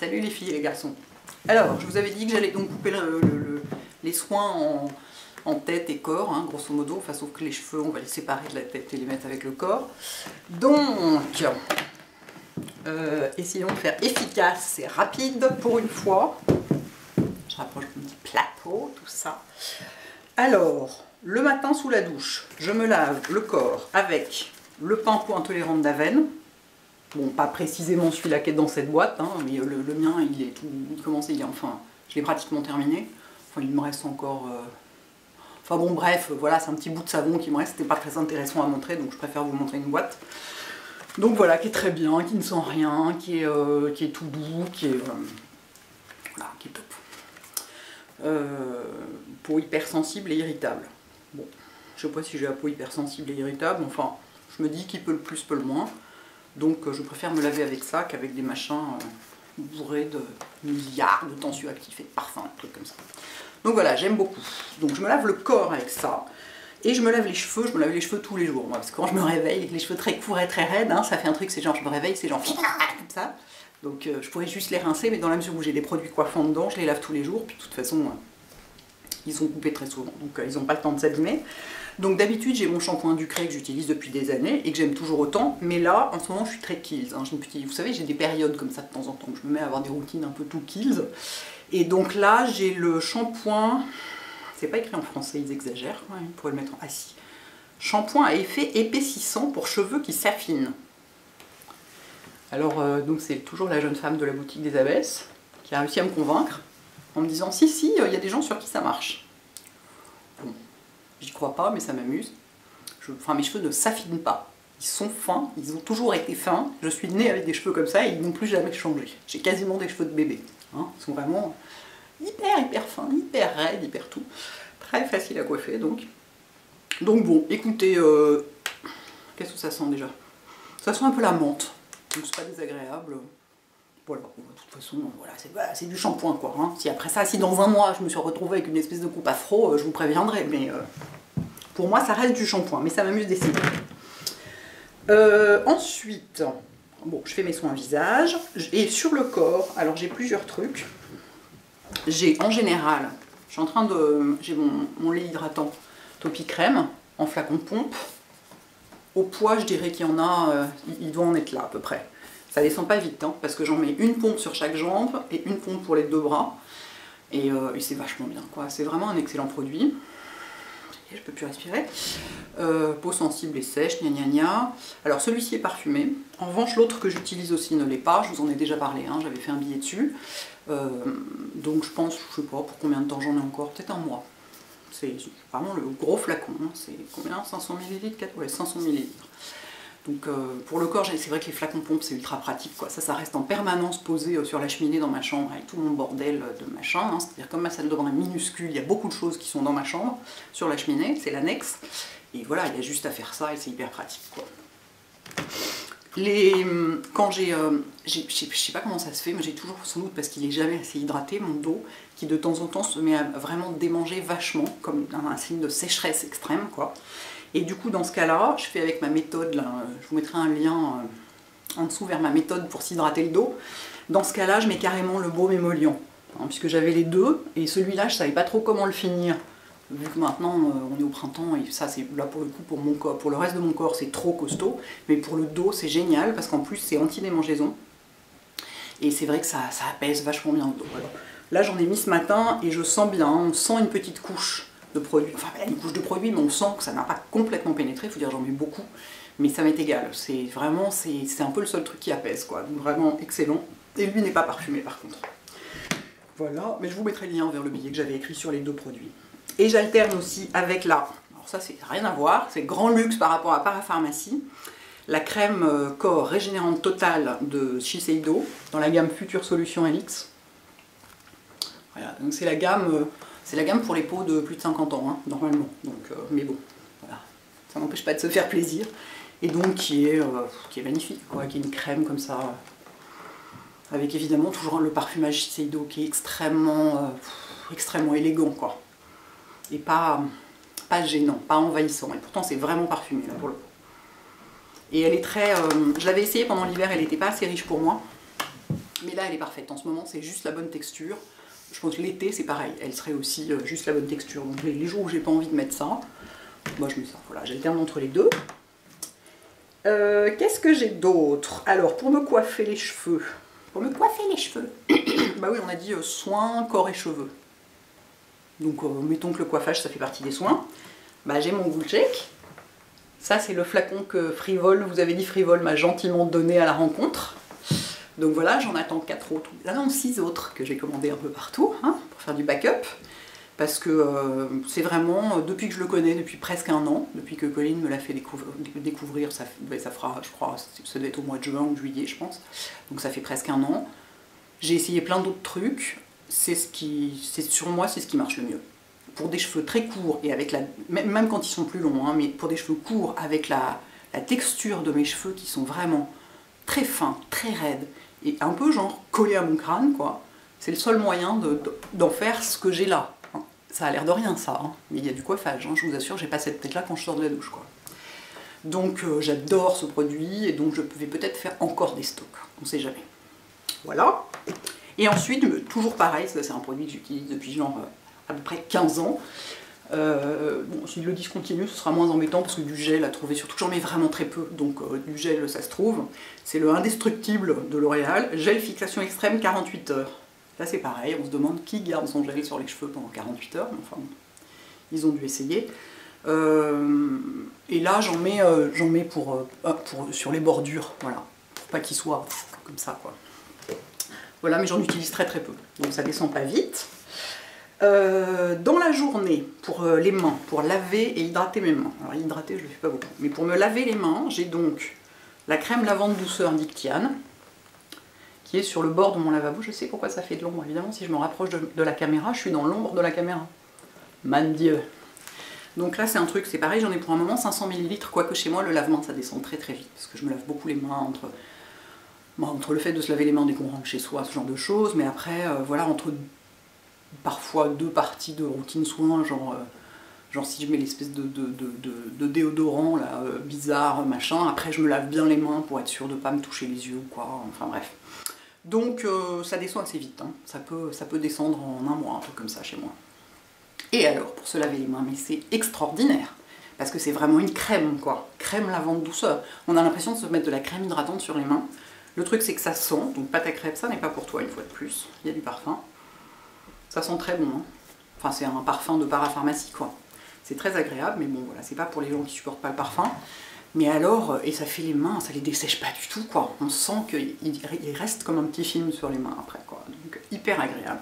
Salut les filles et les garçons. Alors, je vous avais dit que j'allais donc couper les soins en tête et corps, hein, grosso modo. Enfin, sauf que les cheveux, on va les séparer de la tête et les mettre avec le corps. Donc, essayons de faire efficace et rapide pour une fois. Je rapproche mon petit plateau, tout ça. Alors, le matin sous la douche, je me lave le corps avec le shampoing intolérant d'Avène. Bon, pas précisément celui-là qui est dans cette boîte, hein, mais le mien, il est tout commencé, enfin, je l'ai pratiquement terminé. Enfin, il me reste encore... Enfin bon, bref, voilà, c'est un petit bout de savon qui me reste, c'était pas très intéressant à montrer, donc je préfère vous montrer une boîte. Donc voilà, qui est très bien, qui ne sent rien, qui est tout doux, voilà, qui est top. Peau hypersensible et irritable. Bon, je sais pas si j'ai la peau hypersensible et irritable, enfin, je me dis qui peut le plus, peut le moins. Donc je préfère me laver avec ça qu'avec des machins bourrés de milliards de tensioactifs et de parfums, des trucs comme ça. Donc voilà, j'aime beaucoup. Donc je me lave le corps avec ça. Et je me lave les cheveux, tous les jours. Moi, parce que quand je me réveille, les cheveux très courts et très raides, hein, ça fait un truc, c'est genre je me réveille, c'est genre comme ça. Donc je pourrais juste les rincer, mais dans la mesure où j'ai des produits coiffants dedans, je les lave tous les jours. Puis de toute façon, ils sont coupés très souvent, donc ils n'ont pas le temps de s'abîmer. Donc d'habitude j'ai mon shampoing Ducret que j'utilise depuis des années et que j'aime toujours autant, mais là en ce moment je suis très Kiehl's, hein. Vous savez, j'ai des périodes comme ça de temps en temps, je me mets à avoir des routines un peu tout Kiehl's. Et donc là j'ai le shampoing, c'est pas écrit en français, ils exagèrent, ouais, ils pourraient le mettre en assis. Ah, shampoing à effet épaississant pour cheveux qui s'affinent. Alors donc c'est toujours la jeune femme de la boutique des abbesses qui a réussi à me convaincre en me disant si, il y a des gens sur qui ça marche. Bon. J'y crois pas, mais ça m'amuse. Enfin, mes cheveux ne s'affinent pas. Ils sont fins, ils ont toujours été fins. Je suis née avec des cheveux comme ça et ils n'ont plus jamais changé. J'ai quasiment des cheveux de bébé. Hein, ils sont vraiment hyper fins, hyper raides, hyper tout. Très facile à coiffer, donc. Donc bon, écoutez, qu'est-ce que ça sent déjà? Ça sent un peu la menthe, donc c'est pas désagréable. Voilà, de toute façon, voilà, c'est du shampoing, quoi. Hein. Si après ça, si dans un mois, je me suis retrouvée avec une espèce de coupe afro, je vous préviendrai. Mais pour moi, ça reste du shampoing, mais ça m'amuse d'essayer. Ensuite, bon, je fais mes soins visage. Et sur le corps, alors j'ai plusieurs trucs. J'ai en général, j'ai mon lait hydratant Topicrem en flacon de pompe. Au poids, je dirais qu'il y en a, il doit en être là à peu près. Ça descend pas vite, hein, parce que j'en mets une pompe sur chaque jambe et une pompe pour les deux bras. Et c'est vachement bien, quoi. C'est vraiment un excellent produit. Je peux plus respirer. Peau sensible et sèche, gna gna gna. Alors celui-ci est parfumé. En revanche, l'autre que j'utilise aussi ne l'est pas. Je vous en ai déjà parlé, hein, j'avais fait un billet dessus. Donc je pense, je sais pas pour combien de temps j'en ai encore, peut-être un mois. C'est vraiment le gros flacon. Hein. C'est combien, 500 ml, 4... Ouais, 500 ml. Donc pour le corps, c'est vrai que les flacons pompes c'est ultra pratique, quoi. Ça reste en permanence posé sur la cheminée dans ma chambre avec tout mon bordel de machin, hein. C'est-à-dire comme ma salle de bain est minuscule, il y a beaucoup de choses qui sont dans ma chambre, sur la cheminée, c'est l'annexe. Et voilà, il y a juste à faire ça et c'est hyper pratique, quoi. Quand je sais pas comment ça se fait, mais j'ai toujours, sans doute parce qu'il est jamais assez hydraté, mon dos qui de temps en temps se met à vraiment démanger vachement, comme un signe de sécheresse extrême, quoi. Et du coup, dans ce cas-là, je fais avec ma méthode, là, je vous mettrai un lien en dessous vers ma méthode pour s'hydrater le dos. Dans ce cas-là, je mets carrément le baume émollient, hein, puisque j'avais les deux, et celui-là, je ne savais pas trop comment le finir. Vu que maintenant, on est au printemps, et ça, c'est là pour le coup, pour mon corps, pour le reste de mon corps, c'est trop costaud, mais pour le dos, c'est génial, parce qu'en plus, c'est anti-démangeaison. Et c'est vrai que ça apaise vachement bien le dos. Alors, là, j'en ai mis ce matin, et je sens bien, hein, on sent une petite couche de produit, enfin une couche de produit, mais on sent que ça n'a pas complètement pénétré, faut dire j'en mets beaucoup, mais ça m'est égal, c'est vraiment, c'est un peu le seul truc qui apaise, quoi, donc vraiment excellent, et lui n'est pas parfumé par contre. Voilà, mais je vous mettrai le lien vers le billet que j'avais écrit sur les deux produits. Et j'alterne aussi avec la, alors ça c'est rien à voir, c'est grand luxe par rapport à parapharmacie, la crème corps régénérante totale de Shiseido, dans la gamme Future Solution LX. Voilà, donc c'est la gamme... C'est la gamme pour les peaux de plus de 50 ans, hein, normalement, donc, mais bon, voilà, ça n'empêche pas de se faire plaisir. Et donc qui est magnifique, quoi, qui est une crème comme ça, avec évidemment toujours le parfumage Shiseido qui est extrêmement, extrêmement élégant, quoi. Et pas gênant, pas envahissant, et pourtant c'est vraiment parfumé, là, pour le coup. Et elle est très... je l'avais essayée pendant l'hiver, elle n'était pas assez riche pour moi. Mais là, elle est parfaite. En ce moment, c'est juste la bonne texture. Je pense que l'été, c'est pareil. Elle serait aussi juste la bonne texture. Donc les jours où j'ai pas envie de mettre ça, moi je mets ça. Voilà, j'alterne entre les deux. Qu'est-ce que j'ai d'autre? Alors, pour me coiffer les cheveux. Pour me coiffer les cheveux. Bah oui, on a dit soins, corps et cheveux. Donc mettons que le coiffage, ça fait partie des soins. Bah j'ai mon Wool Shake. Ça, c'est le flacon que Frivole, vous avez dit Frivole, m'a gentiment donné à la rencontre. Donc voilà, j'en attends 4 autres, ah non 6 autres que j'ai commandé un peu partout, hein, pour faire du backup. Parce que c'est vraiment, depuis que je le connais, depuis presque un an, depuis que Colline me l'a fait découvrir, ça fera, je crois, ça doit être au mois de juin ou juillet, je pense. Donc ça fait presque un an. J'ai essayé plein d'autres trucs, sur moi, c'est ce qui marche le mieux. Pour des cheveux très courts, et avec la, même quand ils sont plus longs, hein, mais pour des cheveux courts, avec la texture de mes cheveux qui sont vraiment très fins, très raides, et un peu genre collés à mon crâne, quoi, c'est le seul moyen d'en faire ce que j'ai là. Ça a l'air de rien ça, hein. Mais il y a du coiffage, hein. Je vous assure, j'ai pas cette tête là quand je sors de la douche, quoi. Donc j'adore ce produit, et donc je vais peut-être faire encore des stocks, on sait jamais. Voilà. Et ensuite, toujours pareil, ça c'est un produit que j'utilise depuis genre à peu près 15 ans. Bon, si je le discontinue, ce sera moins embêtant, parce que du gel à trouver, surtout que j'en mets vraiment très peu, donc du gel ça se trouve. C'est le indestructible de L'Oréal, gel fixation extrême 48 heures. Là c'est pareil, on se demande qui garde son gel sur les cheveux pendant 48 heures, mais enfin, ils ont dû essayer. Et là j'en mets sur les bordures, voilà, pour pas qu'ils soient comme ça, quoi. Voilà, mais j'en utilise très très peu, donc ça descend pas vite. Dans la journée, pour les mains, pour laver et hydrater mes mains, alors hydrater je le fais pas beaucoup, mais pour me laver les mains, j'ai donc la crème lavande douceur d'Ictiane, qui est sur le bord de mon lavabo. Je sais pourquoi ça fait de l'ombre, évidemment, si je me rapproche de la caméra, je suis dans l'ombre de la caméra. Man Dieu. Donc là c'est un truc, c'est pareil, j'en ai pour un moment 500 ml, quoique chez moi le lavement ça descend très très vite, parce que je me lave beaucoup les mains entre le fait de se laver les mains dès qu'on rentre chez soi, ce genre de choses, mais après voilà, entre parfois deux parties de routine soin, genre si je mets l'espèce de déodorant là, bizarre, machin, après je me lave bien les mains pour être sûre de pas me toucher les yeux ou quoi, enfin bref. Donc ça descend assez vite, hein. Ça peut descendre en un mois, un truc comme ça chez moi. Et alors, pour se laver les mains, mais c'est extraordinaire, parce que c'est vraiment une crème, quoi. Crème lavande douceur. On a l'impression de se mettre de la crème hydratante sur les mains. Le truc c'est que ça sent, donc pâte à crêpes, ça n'est pas pour toi une fois de plus, il y a du parfum. Ça sent très bon, hein. Enfin c'est un parfum de parapharmacie, quoi. C'est très agréable, mais bon voilà, c'est pas pour les gens qui supportent pas le parfum. Mais alors, et ça fait les mains, ça les dessèche pas du tout, quoi. On sent qu'il reste comme un petit film sur les mains après, quoi. Donc hyper agréable.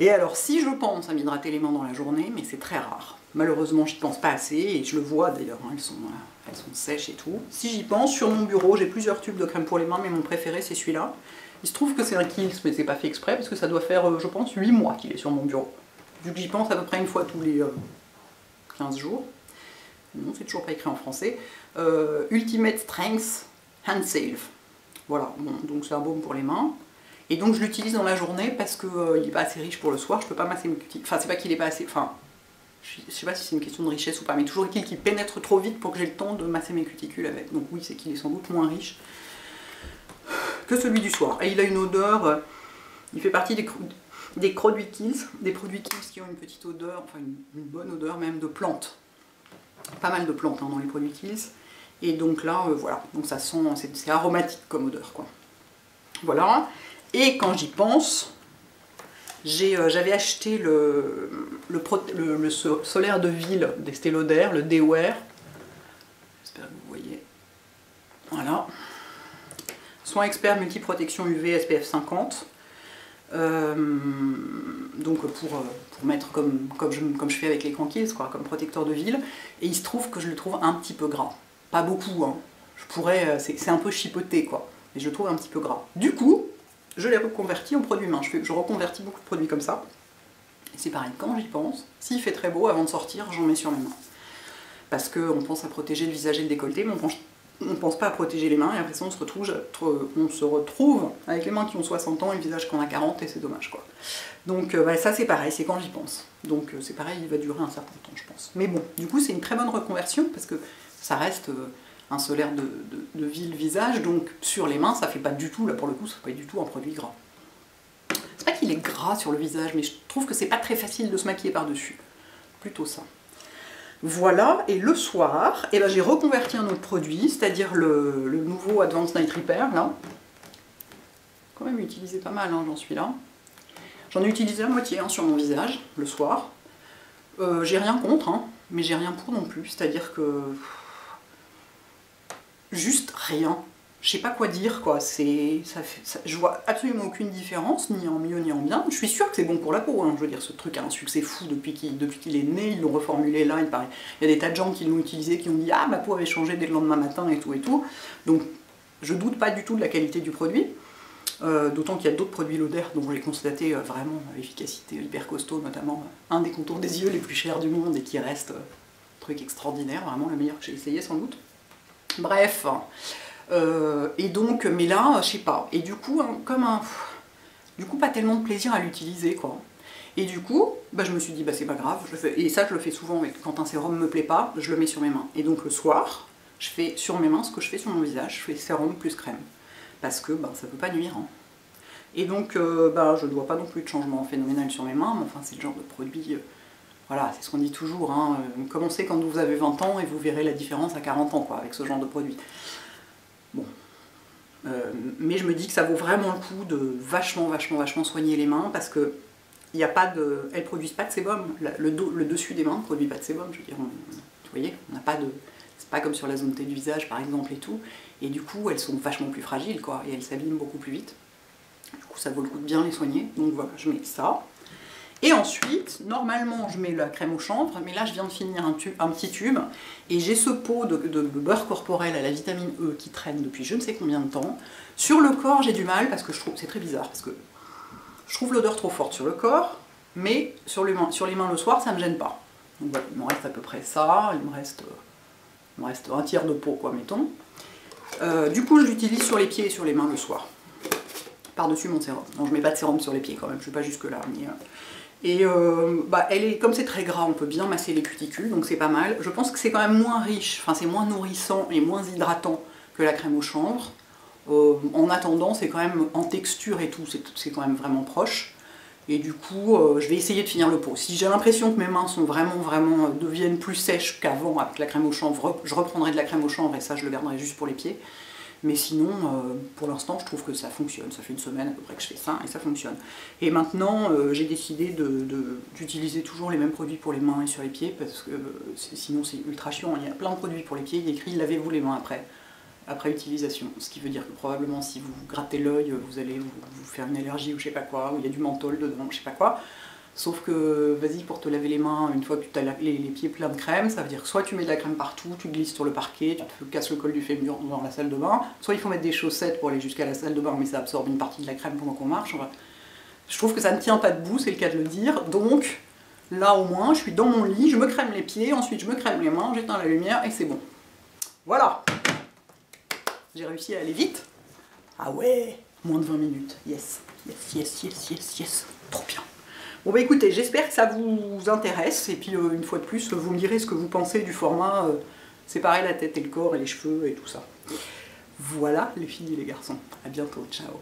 Et alors, si je pense à m'hydrater les mains dans la journée, mais c'est très rare. Malheureusement, j'y pense pas assez, et je le vois d'ailleurs, hein, elles sont sèches et tout. Si j'y pense, sur mon bureau, j'ai plusieurs tubes de crème pour les mains, mais mon préféré, c'est celui-là. Il se trouve que c'est un Kiehl's, mais c'est pas fait exprès, parce que ça doit faire, je pense, 8 mois qu'il est sur mon bureau. Vu que j'y pense à peu près une fois tous les 15 jours. Non, c'est toujours pas écrit en français. Ultimate Strength Hand Save. Voilà, bon, donc c'est un baume pour les mains. Et donc je l'utilise dans la journée parce qu'il n'est pas assez riche pour le soir. Je peux pas masser mes cuticules. Enfin, c'est pas qu'il est pas assez. Enfin, je sais pas si c'est une question de richesse ou pas, mais toujours qu'il pénètre trop vite pour que j'ai le temps de masser mes cuticules avec. Donc oui, c'est qu'il est sans doute moins riche que celui du soir. Et il a une odeur. Il fait partie des produits Kiehl's qui ont une petite odeur, enfin une bonne odeur même de plantes. Pas mal de plantes, hein, dans les produits Kiehl's, et donc là voilà, donc ça sent, c'est aromatique comme odeur, quoi. Voilà. Et quand j'y pense, j'avais acheté le solaire de ville d'Estée Lauder, le Daywear, j'espère que vous voyez, voilà, soin expert multi-protection UV SPF 50. Donc pour mettre comme je fais avec les Kiehl's, quoi, comme protecteur de ville. Et il se trouve que je le trouve un petit peu gras, pas beaucoup, hein. Je pourrais, c'est un peu chipoté, quoi, mais je le trouve un petit peu gras. Du coup je l'ai reconverti en produit main. Je reconvertis beaucoup de produits comme ça, et c'est pareil, quand j'y pense, s'il fait très beau, avant de sortir j'en mets sur mes mains, parce qu'on pense à protéger le visage et le décolleté, mais on pense pas à protéger les mains, et après ça on se retrouve avec les mains qui ont 60 ans et le visage qu'on a 40, et c'est dommage, quoi. Donc bah, ça c'est pareil, c'est quand j'y pense. Donc c'est pareil, il va durer un certain temps, je pense. Mais bon, du coup c'est une très bonne reconversion, parce que ça reste un solaire de visage, donc sur les mains ça fait pas du tout, là pour le coup ça fait pas du tout un produit gras. C'est pas qu'il est gras sur le visage, mais je trouve que c'est pas très facile de se maquiller par dessus, plutôt ça. Voilà, et le soir, eh ben, j'ai reconverti un autre produit, c'est-à-dire le nouveau Advanced Night Repair, là. Quand même utilisé pas mal, hein, j'en suis là. J'en ai utilisé la moitié hein, sur mon visage, le soir. J'ai rien contre, hein, mais j'ai rien pour non plus, c'est-à-dire que... Juste rien. Je sais pas quoi dire, quoi. Je vois absolument aucune différence, ni en mieux ni en bien. Je suis sûre que c'est bon pour la peau, hein. Je veux dire, ce truc a un succès fou depuis qu'il est né, ils l'ont reformulé là, il paraît. Il y a des tas de gens qui l'ont utilisé, qui ont dit « Ah, ma peau avait changé dès le lendemain matin et tout et tout ». Donc, je doute pas du tout de la qualité du produit. D'autant qu'il y a d'autres produits Lauder dont j'ai constaté vraiment l'efficacité hyper costaud, notamment un des contours des yeux les plus chers du monde et qui reste un truc extraordinaire, vraiment le meilleur que j'ai essayé sans doute. Bref, et donc, mais là, je sais pas, et du coup, hein, comme un... Du coup, pas tellement de plaisir à l'utiliser, quoi. Et du coup, bah, je me suis dit, bah c'est pas grave, je fais... et ça je le fais souvent, mais quand un sérum me plaît pas, je le mets sur mes mains. Et donc le soir, je fais sur mes mains ce que je fais sur mon visage, je fais sérum plus crème. Parce que ben, ça peut pas nuire. Hein. Et donc ben, je ne dois pas non plus de changement phénoménal sur mes mains, mais enfin c'est le genre de produit, voilà, c'est ce qu'on dit toujours, hein, commencez quand vous avez 20 ans et vous verrez la différence à 40 ans quoi, avec ce genre de produit. Bon. Mais je me dis que ça vaut vraiment le coup de vachement soigner les mains parce que il n'y a pas de. Elles produisent pas de sébum. Le dessus des mains ne produit pas de sébum, je veux dire, vous voyez, on n'a pas de. C'est pas comme sur la zone T du visage par exemple et tout, et du coup elles sont vachement plus fragiles quoi, et elles s'abîment beaucoup plus vite, du coup ça vaut le coup de bien les soigner, donc voilà, je mets ça, et ensuite, normalement je mets la crème au chanvre, mais là je viens de finir un petit tube, et j'ai ce pot de beurre corporel à la vitamine E qui traîne depuis je ne sais combien de temps, sur le corps j'ai du mal, parce que je trouve, c'est très bizarre, parce que je trouve l'odeur trop forte sur le corps, mais sur les mains le soir ça me gêne pas, donc voilà, il me reste à peu près ça, il me reste un tiers de peau, quoi, mettons. Du coup, je l'utilise sur les pieds et sur les mains le soir. Par-dessus mon sérum. Non, je mets pas de sérum sur les pieds, quand même. Je suis pas jusque-là. Mais... Et bah, elle est... comme c'est très gras, on peut bien masser les cuticules, donc c'est pas mal. Je pense que c'est quand même moins riche, enfin, c'est moins nourrissant et moins hydratant que la crème au chanvre. En attendant, c'est quand même en texture et tout, c'est quand même vraiment proche. Et du coup, je vais essayer de finir le pot. Si j'ai l'impression que mes mains sont vraiment deviennent plus sèches qu'avant avec la crème au chanvre, je reprendrai de la crème au chanvre et ça, je le garderai juste pour les pieds. Mais sinon, pour l'instant, je trouve que ça fonctionne. Ça fait une semaine à peu près que je fais ça et ça fonctionne. Et maintenant, j'ai décidé d'utiliser toujours les mêmes produits pour les mains et sur les pieds parce que sinon, c'est ultra chiant. Il y a plein de produits pour les pieds. Il est écrit « Lavez-vous les mains après utilisation », ce qui veut dire que probablement si vous grattez l'œil, vous allez vous faire une allergie ou je sais pas quoi, ou il y a du menthol dedans, je sais pas quoi. Sauf que, vas-y, pour te laver les mains, une fois que tu as les pieds pleins de crème, ça veut dire que soit tu mets de la crème partout, tu glisses sur le parquet, tu te casses le col du fémur dans la salle de bain, soit il faut mettre des chaussettes pour aller jusqu'à la salle de bain, mais ça absorbe une partie de la crème pendant qu'on marche. Enfin, je trouve que ça ne tient pas debout, c'est le cas de le dire, donc là au moins, je suis dans mon lit, je me crème les pieds, ensuite je me crème les mains, j'éteins la lumière et c'est bon. Voilà! J'ai réussi à aller vite. Ah ouais, moins de 20 minutes. Yes, yes, yes, yes, yes, yes. Trop bien. Bon bah écoutez, j'espère que ça vous intéresse. Et puis une fois de plus, vous me direz ce que vous pensez du format séparer la tête et le corps et les cheveux et tout ça. Voilà les filles et les garçons. À bientôt, ciao.